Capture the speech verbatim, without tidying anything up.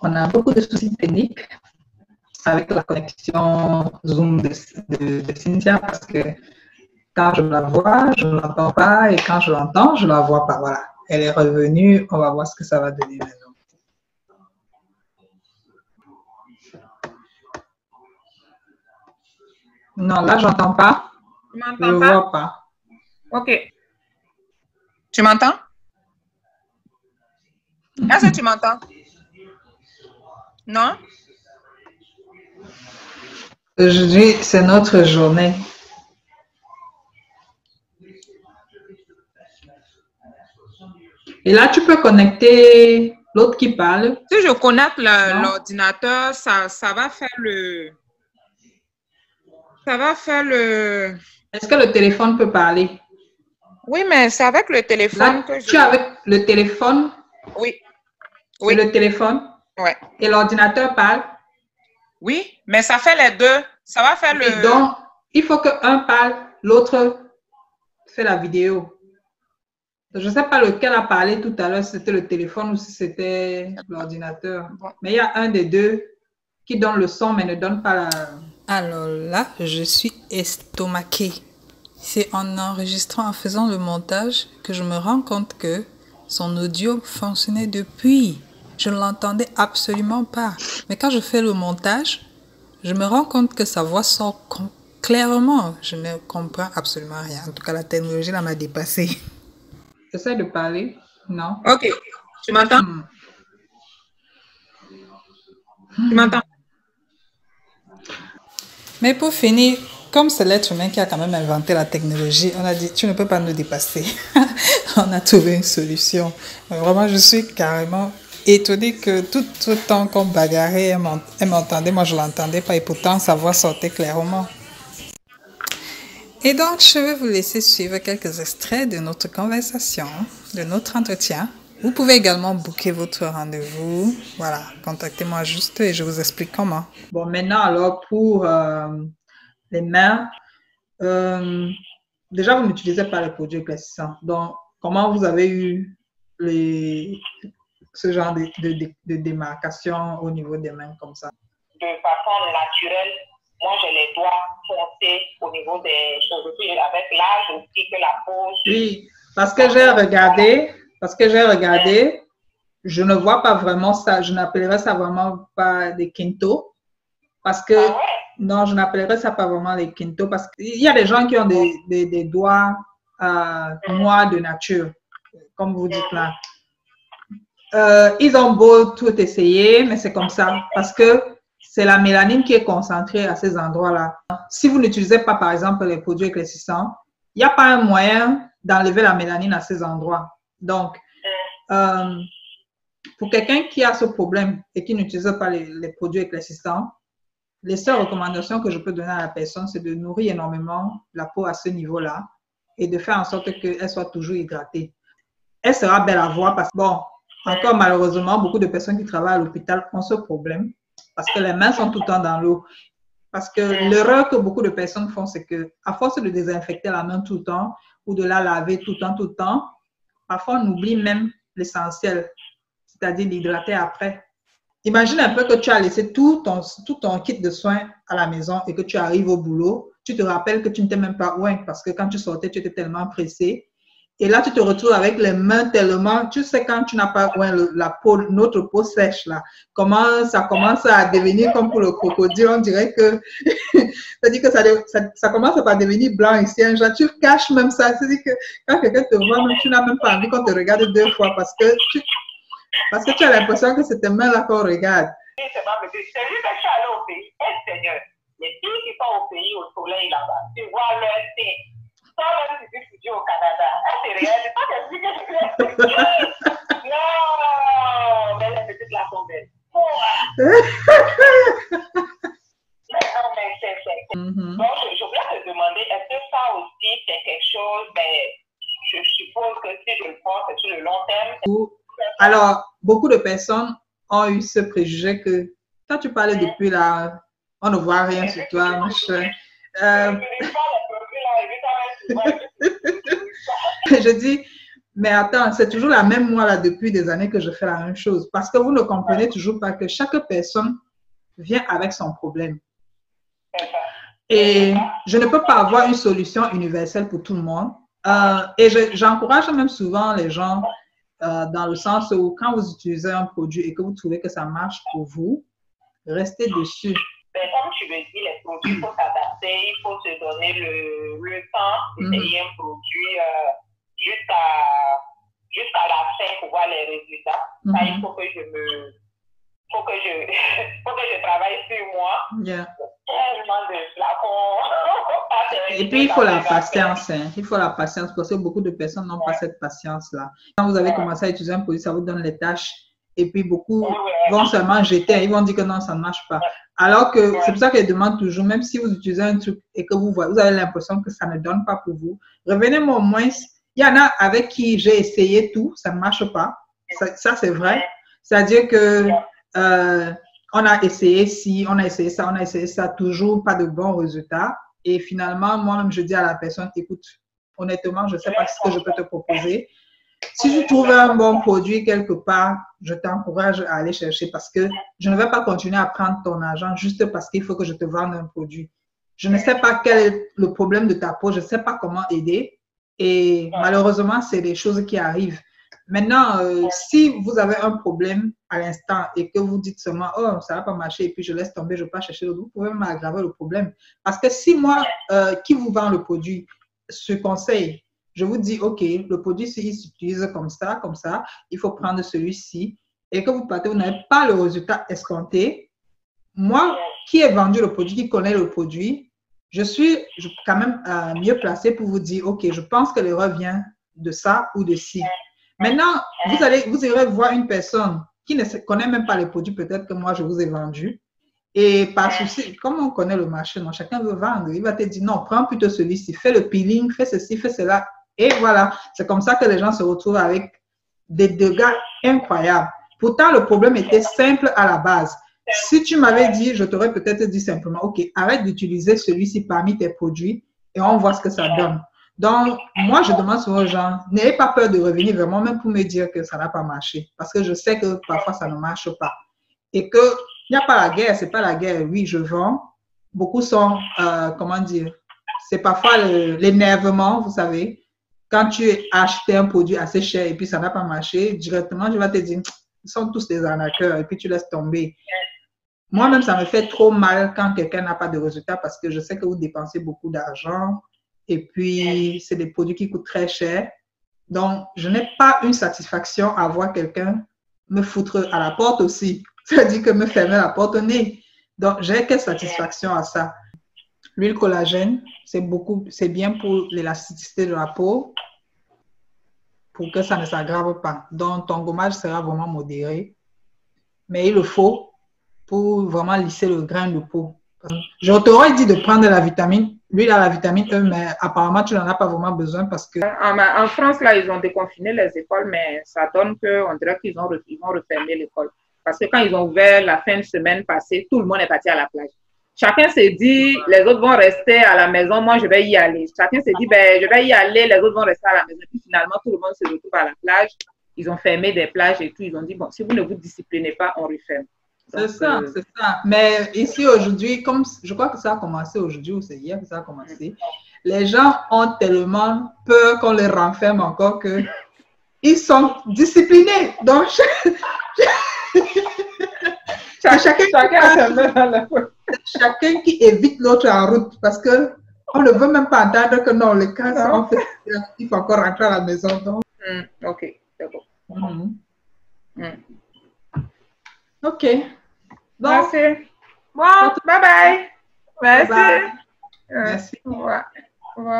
on a beaucoup de soucis techniques avec la connexion Zoom de, de, de Cynthia, parce que quand je la vois, je ne l'entends pas, et quand je l'entends, je ne la vois pas. Voilà, elle est revenue, on va voir ce que ça va donner maintenant. Non, là, je n'entends pas. Je ne vois pas. OK. Tu m'entends? Est-ce que tu m'entends? Non? Aujourd'hui, c'est notre journée. Et là, tu peux connecter l'autre qui parle. Si je connecte l'ordinateur, ça, ça va faire le... Ça va faire le... Est-ce que le téléphone peut parler? Oui, mais c'est avec le téléphone là, que je... Tu es avec le téléphone? Oui. Oui. Le téléphone? Oui. Et l'ordinateur parle? Oui, mais ça fait les deux. Ça va faire le... Et donc, il faut qu'un parle, l'autre fait la vidéo. Je ne sais pas lequel a parlé tout à l'heure, si c'était le téléphone ou si c'était l'ordinateur. Mais il y a un des deux qui donne le son, mais ne donne pas la... Alors là, je suis estomaquée. C'est en enregistrant, en faisant le montage, que je me rends compte que son audio fonctionnait depuis. Je ne l'entendais absolument pas. Mais quand je fais le montage, je me rends compte que sa voix sort clairement. Je ne comprends absolument rien. En tout cas, la technologie là m'a dépassée. J'essaie de parler. Non. OK. Tu m'entends? Hmm. Tu m'entends? Mais pour finir, comme c'est l'être humain qui a quand même inventé la technologie, on a dit, tu ne peux pas nous dépasser. On a trouvé une solution. Mais vraiment, je suis carrément étonnée que tout le temps qu'on bagarrait, elle m'entendait, moi je ne l'entendais pas, et pourtant sa voix sortait clairement. Et donc, je vais vous laisser suivre quelques extraits de notre conversation, de notre entretien. Vous pouvez également booker votre rendez-vous. Voilà, contactez-moi juste et je vous explique comment. Bon, maintenant, alors, pour euh, les mains, euh, déjà, vous n'utilisez pas les produits classissants. Donc, comment vous avez eu les, ce genre de, de, de, de démarcation au niveau des mains comme ça? De façon naturelle, moi, j'ai les doigts foncés au niveau des choses. Avec l'âge aussi que la peau. Je... Oui, parce que j'ai regardé... Parce que j'ai regardé, je ne vois pas vraiment ça, je n'appellerais ça vraiment pas des kintos. Parce que, ah ouais? Non, je n'appellerais ça pas vraiment les kintos. Parce qu'il y a des gens qui ont des, des, des doigts euh, noirs de nature, comme vous dites là. Euh, ils ont beau tout essayer, mais c'est comme ça. Parce que c'est la mélanine qui est concentrée à ces endroits-là. Si vous n'utilisez pas, par exemple, les produits éclaircissants, il n'y a pas un moyen d'enlever la mélanine à ces endroits. Donc, euh, pour quelqu'un qui a ce problème et qui n'utilise pas les, les produits éclaircissants, les seules recommandations que je peux donner à la personne, c'est de nourrir énormément la peau à ce niveau-là et de faire en sorte qu'elle soit toujours hydratée. Elle sera belle à voir parce que, bon, encore malheureusement, beaucoup de personnes qui travaillent à l'hôpital ont ce problème parce que les mains sont tout le temps dans l'eau. Parce que l'erreur que beaucoup de personnes font, c'est qu'à force de désinfecter la main tout le temps ou de la laver tout le temps, tout le temps, parfois, on oublie même l'essentiel, c'est-à-dire l'hydrater après. Imagine un peu que tu as laissé tout ton, tout ton kit de soins à la maison et que tu arrives au boulot. Tu te rappelles que tu n'étais même pas loin parce que quand tu sortais, tu étais tellement pressé. Et là, tu te retrouves avec les mains tellement... Tu sais, quand tu n'as pas loin la peau, notre peau sèche, là, comment ça commence à devenir comme pour le crocodile. On dirait que... C'est-à-dire que ça, ça, ça commence à pas devenir blanc ici. Hein, genre, tu caches même ça. C'est-à-dire que quand quelqu'un te voit, même, tu n'as même pas envie qu'on te regarde deux fois parce que tu, parce que tu as l'impression que c'est tes mains-là qu'on regarde. C'est pas vrai. C'est lui que je suis allée au pays. Eh, Seigneur, les filles qui sont au pays, au soleil, là-bas, tu vois leur thé. Toi, même si tu studies au Canada, eh, c'est réel. C'est pas que je dis que je suis. Non, mais les petites là sont belles. Mm-hmm. Donc, je, je voulais te demander, est-ce que ça aussi, c'est quelque chose, ben, je suppose que si je le pense, c'est sur le long terme. Alors, beaucoup de personnes ont eu ce préjugé que, quand tu parlais depuis là, on ne voit rien sur toi, mon cher. Euh... Je dis, Mais attends, c'est toujours la même moi là depuis des années que je fais la même chose. Parce que vous ne comprenez toujours pas que chaque personne vient avec son problème. Et je ne peux pas avoir une solution universelle pour tout le monde. Euh, et j'encourage je, même souvent les gens euh, dans le sens où quand vous utilisez un produit et que vous trouvez que ça marche pour vous, restez dessus. Mais comme tu le dis, les produits, il faut s'adapter, il faut se donner le, le temps d'essayer mm-hmm. un produit euh, jusqu'à jusqu'à la fin pour voir les résultats. Mm-hmm. Ça, il faut que je me faut que je, faut que je travaille sur moi. Yeah. Tellement de flacons. Et puis il faut la patience, hein. Il faut la patience parce que beaucoup de personnes n'ont ouais. pas cette patience-là. Quand vous avez ouais. commencé à utiliser un produit, ça vous donne les tâches. Et puis beaucoup oui, oui. vont seulement jeter, ils vont dire que non, ça ne marche pas. Alors que oui. c'est pour ça qu'elle demande toujours, même si vous utilisez un truc et que vous voyez, vous avez l'impression que ça ne donne pas pour vous, revenez-moi au moins, il y en a avec qui j'ai essayé tout, ça ne marche pas. Ça, ça c'est vrai. C'est-à-dire que euh, on a essayé ci, on a essayé ça, on a essayé ça, toujours pas de bons résultats. Et finalement, moi-même, je dis à la personne, écoute, honnêtement, je ne sais pas ce que je peux te proposer. Si tu trouves un bon produit quelque part, je t'encourage à aller chercher parce que je ne vais pas continuer à prendre ton argent juste parce qu'il faut que je te vende un produit. Je ne sais pas quel est le problème de ta peau, je ne sais pas comment aider et malheureusement, c'est des choses qui arrivent. Maintenant, euh, si vous avez un problème à l'instant et que vous dites seulement « Oh, ça ne va pas marcher et puis je laisse tomber, je ne vais pas chercher l'autre », vous pouvez même aggraver le problème. Parce que si moi, euh, qui vous vend le produit, ce conseil, je vous dis, OK, le produit, s'il s'utilise comme ça, comme ça, il faut prendre celui-ci. Et que vous partez, vous n'avez pas le résultat escompté. Moi, qui ai vendu le produit, qui connaît le produit, je suis quand même euh, mieux placée pour vous dire, OK, je pense que l'erreur vient de ça ou de ci. Maintenant, vous, allez, vous irez voir une personne qui ne connaît même pas les produits, peut-être que moi, je vous ai vendu. Et par souci, comme on connaît le marché, non, chacun veut vendre. Il va te dire, non, prends plutôt celui-ci, fais le peeling, fais ceci, fais cela. Et voilà, c'est comme ça que les gens se retrouvent avec des dégâts incroyables. Pourtant, le problème était simple à la base. Si tu m'avais dit, je t'aurais peut-être dit simplement, OK, arrête d'utiliser celui-ci parmi tes produits et on voit ce que ça donne. Donc, moi, je demande souvent aux gens, n'ayez pas peur de revenir vraiment, même pour me dire que ça n'a pas marché. Parce que je sais que parfois, ça ne marche pas. Et qu'il n'y a pas la guerre, c'est pas la guerre. Oui, je vends. Beaucoup sont, euh, comment dire, c'est parfois l'énervement, vous savez. Quand tu as acheté un produit assez cher et puis ça n'a pas marché, directement, je vais te dire, ils sont tous des arnaqueurs et puis tu laisses tomber. Moi-même, ça me fait trop mal quand quelqu'un n'a pas de résultat parce que je sais que vous dépensez beaucoup d'argent et puis c'est des produits qui coûtent très cher. Donc, je n'ai pas une satisfaction à voir quelqu'un me foutre à la porte aussi. C'est-à-dire que me fermer la porte au nez. Donc, j'ai quelle satisfaction à ça? L'huile collagène, c'est beaucoup, c'est bien pour l'élasticité de la peau, pour que ça ne s'aggrave pas. Donc, ton gommage sera vraiment modéré. Mais il le faut pour vraiment lisser le grain de peau. Je t'aurais dit de prendre la vitamine, l'huile à la vitamine E, mais apparemment, tu n'en as pas vraiment besoin parce que... En, en France, là, ils ont déconfiné les écoles, mais ça donne qu'on dirait qu'ils ont, ils vont refermer l'école. Parce que quand ils ont ouvert la fin de semaine passée, tout le monde est parti à la plage. Chacun s'est dit, les autres vont rester à la maison, moi je vais y aller. Chacun s'est dit, ben, je vais y aller, les autres vont rester à la maison. Puis finalement, tout le monde se retrouve à la plage. Ils ont fermé des plages et tout. Ils ont dit, bon, si vous ne vous disciplinez pas, on referme. C'est ça, euh... c'est ça. Mais ici aujourd'hui, comme je crois que ça a commencé aujourd'hui ou c'est hier que ça a commencé, les gens ont tellement peur qu'on les renferme encore que ils sont disciplinés. Donc, chacun, chacun, chacun qui évite l'autre en route parce que on ne veut même pas entendre que non, le cas, ça, on fait, il faut encore rentrer à la maison. Donc. Mm, ok, c'est bon. Mm. Mm. Ok. Donc, merci. Bon, bye bye. Merci. Bye bye. Merci. Merci. Au revoir. Au revoir.